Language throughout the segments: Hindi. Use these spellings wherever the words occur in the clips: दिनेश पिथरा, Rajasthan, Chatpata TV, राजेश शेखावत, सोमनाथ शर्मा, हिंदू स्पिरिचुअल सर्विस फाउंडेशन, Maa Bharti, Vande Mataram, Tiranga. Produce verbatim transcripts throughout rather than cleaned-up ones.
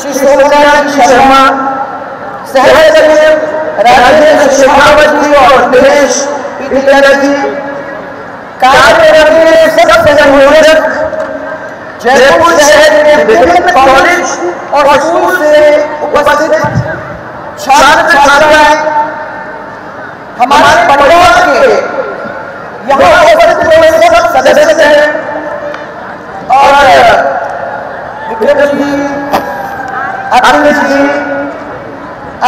श्री सोमनाथ शर्मा, सहज राजेश शेखावत जी और दिनेश पिथरा जी, कार्यक्रम में सब संयोजक, जयपुर शहर के विभिन्न कॉलेज और स्कूल से उपस्थित छात्र छात्राएं, हमारे परिवार के यहाँ उपस्थित हुए सब सदस्य हैं और विक्रम जी, अरुण जी,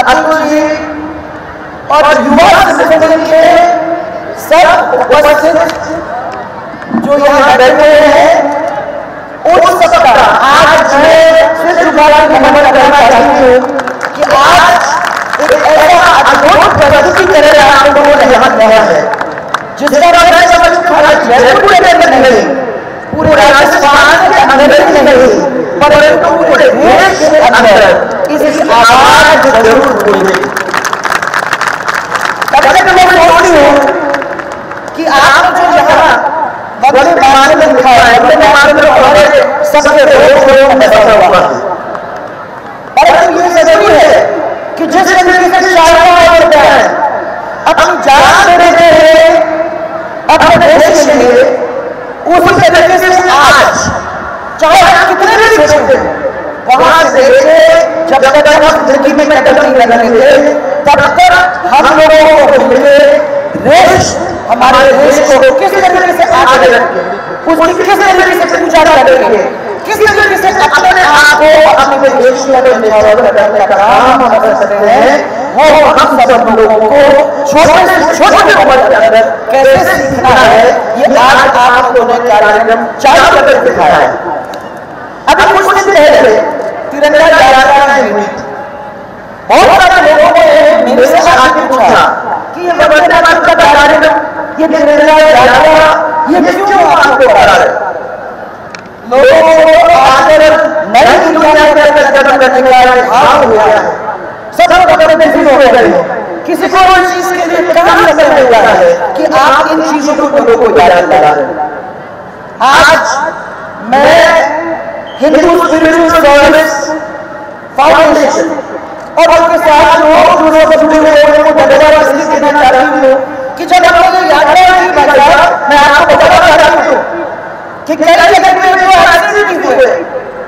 अतुल जी और युवा संगठन के सब उपस्थित जो यहाँ बैठे हैं उन सबका आज मैं सिर्फ नमन करना चाहिए कि आज एक ऐसा अद्भुत प्रगति कर रहा हम लोगों ने यहाँ किया है जिसका मैं समझता हूँ जयपुर के अंदर नहीं, पूरे राजस्थान के अंदर ही नहीं परंतु पूरे देश के अंदर इस आवाज जरूर बोली। कि आप जो यहाँ बड़े पैमाने में दिखा रहे हैं, बड़े पैमाने में हमारे सबके लोगों में फैला हुआ है, परंतु ये जरूरी है कि जिस तरीके से शायद होता है अब हम जान देते हैं अपने देश के लिए, उसी तरीके से आज चाहे हम कितने भी सोचते हैं वहाँ से जब तक हम जिंदगी में कदम नहीं रखेंगे तब तक हम लोगों को मिले देश हमारे देश को किस तरीके से आगे रखेंगे, उसकी किस तरीके से पूजा करेंगे, किस तरीके से अपने आप को अपने देश में करने का काम हम कर सकते हैं, वो हम सब लोगों को छोटे से छोटे उम्र के अंदर कैसे सीखना है ये आज आप लोगों ने कार्यक्रम चालू करके दिखाया है। अभी कुछ दिन पहले तिरंगा जागरण में बहुत सारे लोगों ने मेरे से आगे पूछा कि ये बंदा आपका कार्यक्रम ये तिरंगा जागरण ये क्यों आपको करा रहे लोगों को आकर नई दुनिया के अंदर कदम रखने का भाव हुआ है, सब लोगों में फील हो गई है, किसी को कोई चीज के लिए काम नजर नहीं आ रहा है कि आप इन चीजों को लोगों को जागरूक करा रहे हैं। आज मैं हिंदू स्पिरिचुअल सर्विस फाउंडेशन और उनके साथ लोग जुड़े हुए जुड़े हुए लोगों को बताना इसलिए कहना चाहती हूँ कि जब हम लोग यात्रा की बात करें मैं आपको बताना चाहती हूँ कि कैसे करके वो आगे नहीं हुए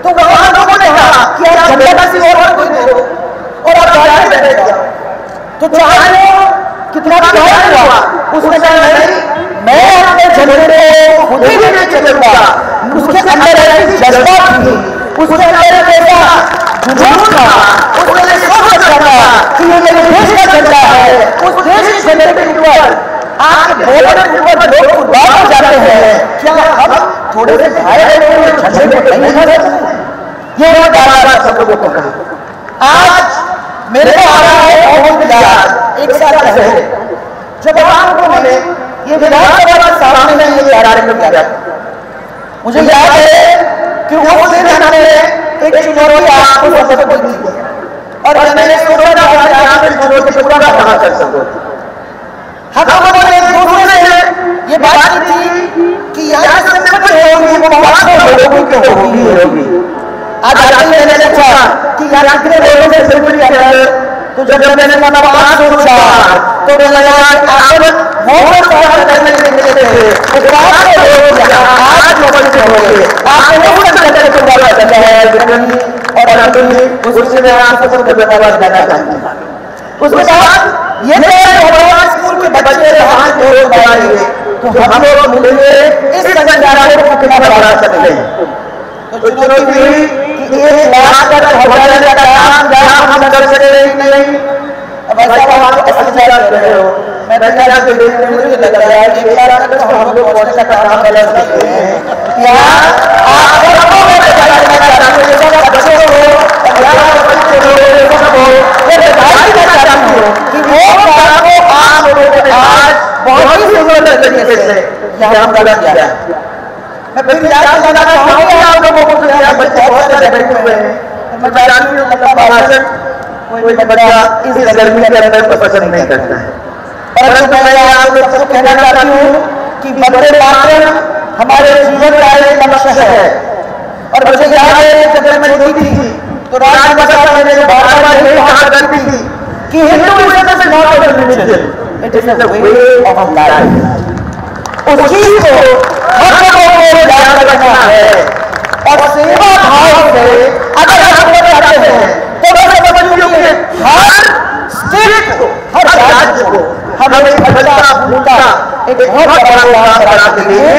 तो वहाँ लोगों ने कहा कि आप झंडा किसी और को दो और आप जाने बैठे जाओ तो चाहे वो कितना प्यार हुआ उसने कहा नहीं मैं अपने झंडे को खुद ही लेने चलूँगा, उसके अंदर ऐसी जज्बा थी, उसके अंदर ऐसा जुनून था, उसने सोच रखा कि ये मेरे देश का झंडा है, उस देश के झंडे के ऊपर आज बोलने के ऊपर लोग उदास हो जाते हैं, क्या हम थोड़े से भाई बहनों के झंडे को नहीं खड़े? ये वो दावा सब लोगों को कहा। आज मेरे को आ रहा है बहुत याद एक साल पहले जब आप मैंने ये विधानसभा सामने में ये कार्यक्रम किया था, मुझे याद है कि वो दिन हमने एक चुनौती आपको सबको दी और मैंने सोचा था कि आप इस चुनौती को पूरा कहाँ कर सको। हम लोगों ने दूसरों से ये बात की कि यहाँ से सब होगी वो बात होगी तो होगी होगी। आज आज मैंने सोचा कि यहाँ कितने लोगों से सिर्फ याद है तो जब मैंने मना बात सोचा तो मैंने यार आप वो बात करने के लिए थे उस बात को लोग यहाँ आज लोगों से होंगे आप लोगों ने करने को बात करते हैं विक्रम जी और अतुल जी उससे मैं आपको सब करने का बात करना चाहती हूँ। उसके बाद ये मेरे हमारे स्कूल के बच्चे यहाँ जो बनाएंगे तो हम लोग मिलेंगे इस संगठन को कितना बढ़ा सकते हैं तो चुनौती एक बात कर हमारा काम जहाँ हम कर सके नहीं अब ऐसा वहाँ ऐसा कर रहे हो मैं बंदा तो देखने मुझे लग रहा है कि यार हम लोग कौन सा काम कर सकते हैं यार आप लोगों को बताना चाहता हूँ ये सब बच्चे हो यार बच्चे हो ये सब हो ये बताना चाहता हूँ कि वो काम को आप लोगों ने आज बहुत ही सुंदर तरीके से यहाँ करा दिया। मैं फिर याद दिलाना चाहूँगा आप लोगों को कि यहाँ बच्चे बहुत सारे बैठे हुए हैं, मैं जानती हूँ मतलब भाषण कोई बड़ा इस गर्मी के अंदर पसंद नहीं करता है, परंतु मैं आप लोगों को कहना चाहती हूँ कि बड़े भाषण हमारे जीवन का एक लक्ष्य है और मुझे याद है जब मैं छोटी थी पुराने बसंत में भारत में कहा जाती थी कि Hinduism is not an religion, it is a way of life. उस चीज को हर लोगों को ध्यान रखना है और सेवा भाव से अगर हम चाहते हैं तो बस समझिए कि हर स्टेट को, हर राज्य को हमें बदला भूलता एक बहुत बड़ा उदाहरण बना के लिए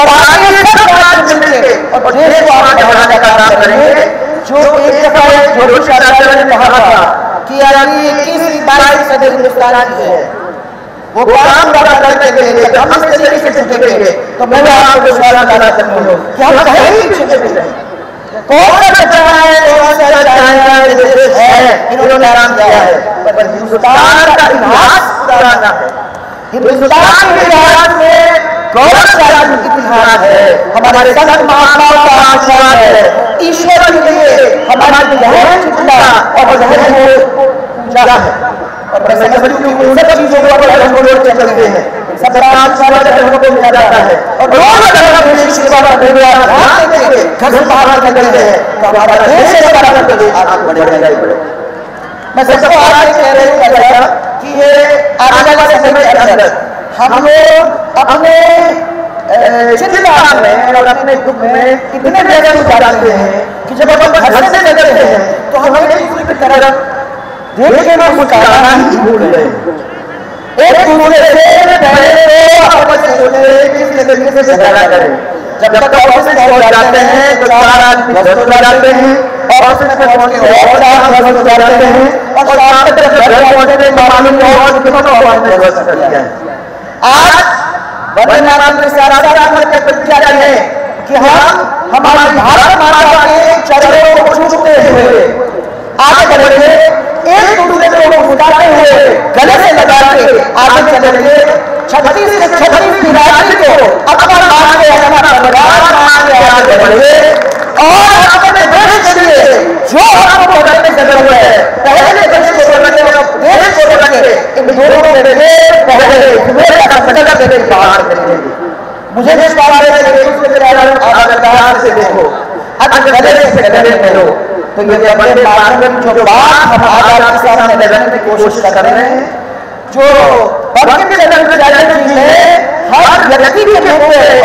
और आगे सब राज्य में और देश को आगे बढ़ाने का काम करें। जो एक दफा एक जोश ने कहा था कि अभी इक्कीसवीं बाईसवीं सदी हिंदुस्तान की है, वो काम बड़ा करने के लिए हम इस तरीके से झुकेंगे तो मैं आपको विश्वास दिला सकता हूँ कि हम कहीं झुकेंगे नहीं। कौन बचा है, कौन सा चाहेगा, देश है इन्होंने आराम दिया है, पर हिंदुस्तान का इतिहास पुराना है। हिंदुस्तान के इतिहास में गौरव का इतिहास है, हमारे संत महात्माओं का आशीर्वाद है, ईश्वर के लिए हमारी गहन चिंता और गहन पूजा है। और मैं समझती हूँ कि उन सब चीजों को अगर हम लोग चलते हैं सब राज समाज अगर हमको मिला जाता है और रोज अगर हम अपनी सेवा का निर्वाह ध्यान देंगे, घर बाहर निकलते हैं तो हमारा देश से बड़ा करके देश आगे बढ़ेगा ही बढ़ेगा। मैं सबको आज कह रही हूँ कि ये आने वाले समय के अंदर हम लोग अपने चिंता में और अपने दुख में इतने बेचैन हो जाते हैं कि जब हम हंसते निकलते हैं तो हमें दूसरे की तरफ देखने में मुस्कुराना ही भूल गए। एक दूसरे से पहले आपस में किस तरीके से झगड़ा करें, जब तक आपस में हो जाते हैं तो सारा दिन हो जाते हैं और उसमें हम लोग हो जाते हैं और सारे तरफ झगड़ा होने में मामले में और कितना आवाज हो सकती है। आज वंदनाराम के सारा सारा के प्रचार है कि हम हमारे भारत माता के चरणों को छूते हुए आगे बढ़े, एक दूसरे को उठाते हुए गले से लगा के आगे चलेंगे। छत्तीस से छत्तीस तिरासी को अपना मान के अपना परिवार मान के आगे बढ़े और अपने देश के लिए जो हमको करने की जरूरत है पहले देश को करने का देश को करने इन दोनों में पहले मेरे बाहर करेंगे। मुझे जिस बारे में आधार से देखो अगर गले से गले मिलो तो ये अपने पारंपरिक जो बात हम आधार से सामने लेने की कोशिश कर रहे हैं, जो भगवान के लेवल पे जाने की है हर व्यक्ति के लिए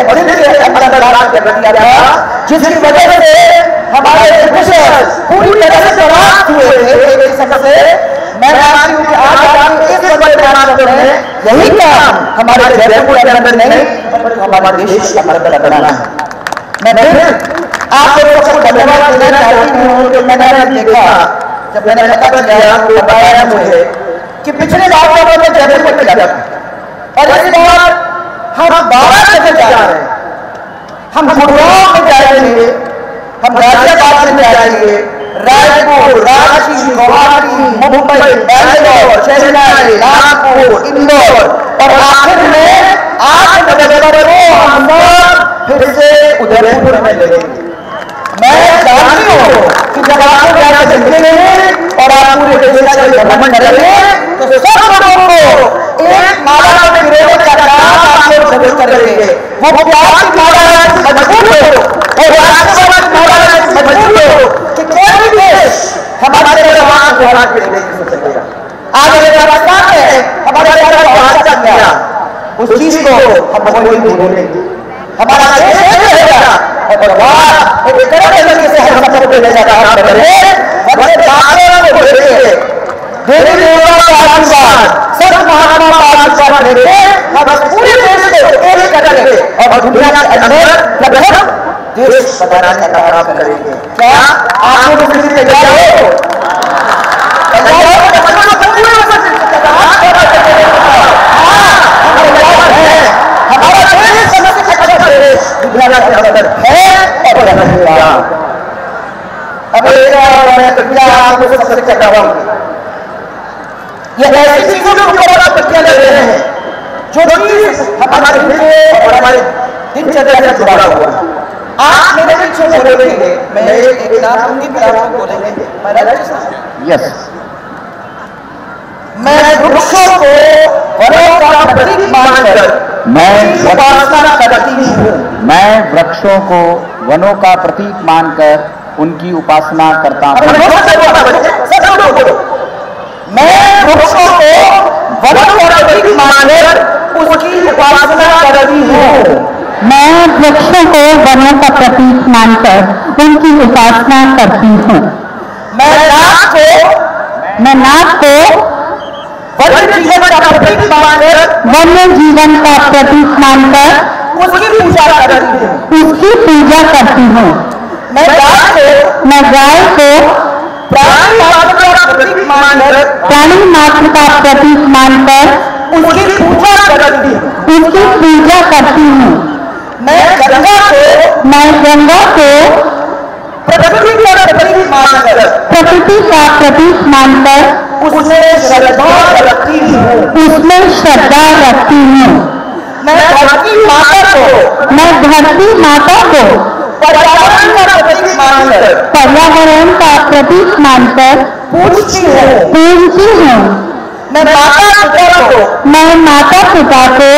और इसलिए अपना आधार कर दिया गया, जिसकी वजह से हमारे विशेष पूरी तरह से समाप्त हुए एक सबसे। मैं जानती हूँ कि आज हम इस बड़े पैमाने पर हैं, यही काम हमारे जयपुर के अंदर नहीं पर हमारे देश का अंदर बनाना है। मैं आप लोगों को धन्यवाद देना चाहती हूँ कि मैंने देखा जब मैंने पता किया बताया मुझे कि पिछले साल में मैं जयपुर में गया और इस बार हम बारह जगह जा रहे हैं, हम गुड़गांव में जाएंगे, हम गाजियाबाद में जाएंगे, रायपुर, रांची, गुवाहाटी, मुंबई, बैंगलोर, चेन्नई, नागपुर, इंदौर और आखिर में आठ नवंबर को हम फिर से उदयपुर में लगेंगे। मैं जानती हूँ कि जब आप जाना चलते हैं और आप पूरे देश का भ्रमण करेंगे तो सब लोगों को एक माला में विरोध का काम आप लोग जरूर करेंगे। वो प्यार की माला मजबूत हो और राष्ट्रवाद माला मजबूत हो कि कोई देश हमारे जवान को हरा के नहीं सो सकेगा। आज राजस्थान में हमारा जवान हार चल गया, उस चीज को हम कोई नहीं भूलेंगे, हमारा देश रहेगा और बर्बाद एक तरह तरीके से हम सब को ले जाकर हम करेंगे। बड़े तारों को देखेंगे, देवी देवता का आशीर्वाद, सब महात्मा का आशीर्वाद लेके हम पूरे देश को एक करेंगे और दुनिया का अंदर लगभग देश बनाने का काम करेंगे। क्या आप लोग किसी से तैयार हो? हमारा देश सबसे अच्छा देश दुनिया के अंदर है और रहेगा। अब एक और मैं प्रक्रिया आपको सबसे क्या कहूँगी, ये ऐसी चीजों के ऊपर आप प्रक्रिया ले रहे हैं जो चीज हमारे लिए और हमारे दिनचर्या से जुड़ा हुआ है। आप मेरे पीछे बोले थे, मैं एक किताब उनकी किताब बोलेंगे मैं राजस्थान यस मैं वृक्षों को वनों का प्रतीक मानकर मैं उपासना करती हूँ। मैं वृक्षों को वनों का प्रतीक मानकर उनकी उपासना करता हूँ। मैं वृक्षों को वरद वरदिक मानकर उसकी उपासना करती हूँ। मैं वृक्षों को वनों का प्रतीक मानकर उनकी उपासना करती हूँ। मैं नाग को मैं नाग को वन्य जीवन का प्रतीक मानकर वन्य जीवन का प्रतीक मानकर उसकी पूजा करती हूँ उसकी पूजा करती हूँ। मैं गाय को प्राणी मात्र का प्रतीक मानकर प्राणी मात्र का प्रतीक मानकर उसकी पूजा करती हूँ उसकी पूजा करती हूँ। मैं गंगा को मैं गंगा को प्रकृति का प्रतीक मानकर प्रकृति का प्रतीक मानकर उसमें श्रद्धा रखती हूँ उसमें श्रद्धा रखती हूँ। मैं धरती माता को मैं धरती माता को पर्यावरण का प्रतीक मानकर पर्यावरण का प्रतीक मानकर पूजती हूँ पूजती हूँ। मैं माता पिता को मैं माता पिता को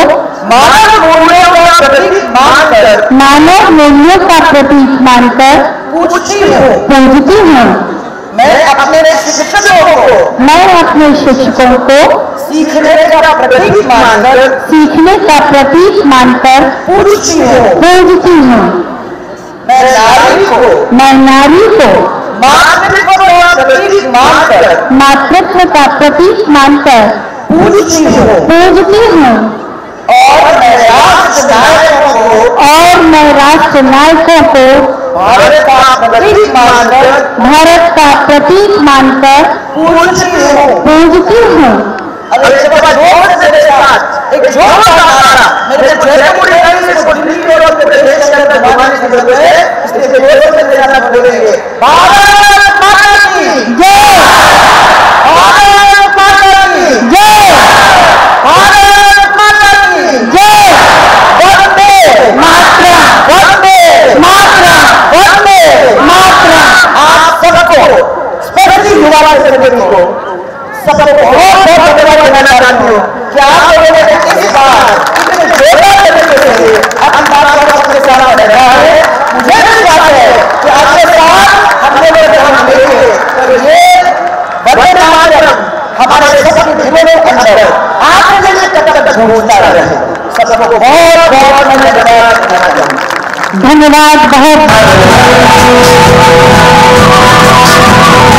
मानव मूल्यों का प्रतीक मानकर मानव मूल्यों का प्रतीक मानकर पूजती हूँ पूजती हूँ। मैं अपने शिक्षकों को मैं अपने शिक्षकों को सीखने का प्रतीक मानकर सीखने का प्रतीक मानकर पूजती हूँ पूजती हूँ। मैं नारी को मैं नारी को मातृत्व का प्रतीक मानकर मातृत्व का प्रतीक मानकर पूजती हूँ पूजती हूँ। और मैं राष्ट्र नायकों को और मैं राष्ट्र नायकों को भारत का प्रतीक मानकर भारत का प्रतीक मानकर पूजती हूँ पूजती हूँ। एक जोर का नारा मेरे चेहरे मुड़े भारत माता की जय। भारत माता की जय। भारत माता की जय। वंदे मातरम वंदे मातरम वंदे मातरम। आप सबको स्पर्धी युवा संगठन को सबको बहुत बहुत धन्यवाद देना चाहती हूँ कि आप लोगों ने इस बार इतने जोरदार तरीके से अंतर्राष्ट्रीय धन्यवाद बहुत।